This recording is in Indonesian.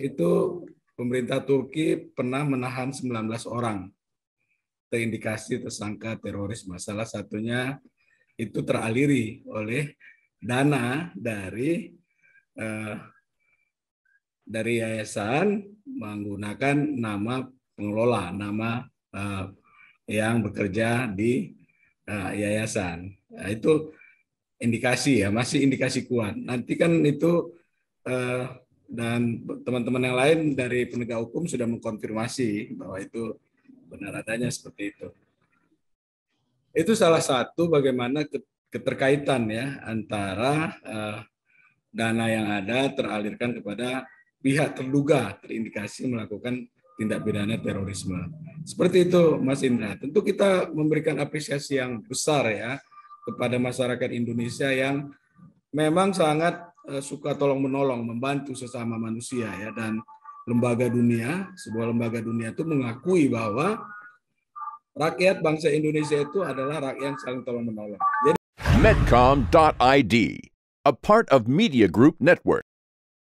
itu pemerintah Turki pernah menahan 19 orang terindikasi tersangka terorisme. Salah satunya itu teraliri oleh dana dari yayasan menggunakan nama pengelola, nama yang bekerja di yayasan. Nah, itu indikasi ya, masih indikasi kuat. Nanti kan itu dan teman-teman yang lain dari penegak hukum sudah mengkonfirmasi bahwa itu benar adanya seperti itu. Itu salah satu bagaimana keterkaitan ya antara dana yang ada teralirkan kepada pihak terduga terindikasi melakukan tindak pidana terorisme. Seperti itu Mas Indra. Tentu kita memberikan apresiasi yang besar ya kepada masyarakat Indonesia yang memang sangat suka tolong menolong, membantu sesama manusia ya, dan lembaga dunia, sebuah lembaga dunia itu mengakui bahwa rakyat bangsa Indonesia itu adalah rakyat yang saling tolong menolong. Medcom.id, a part of Media Group Network.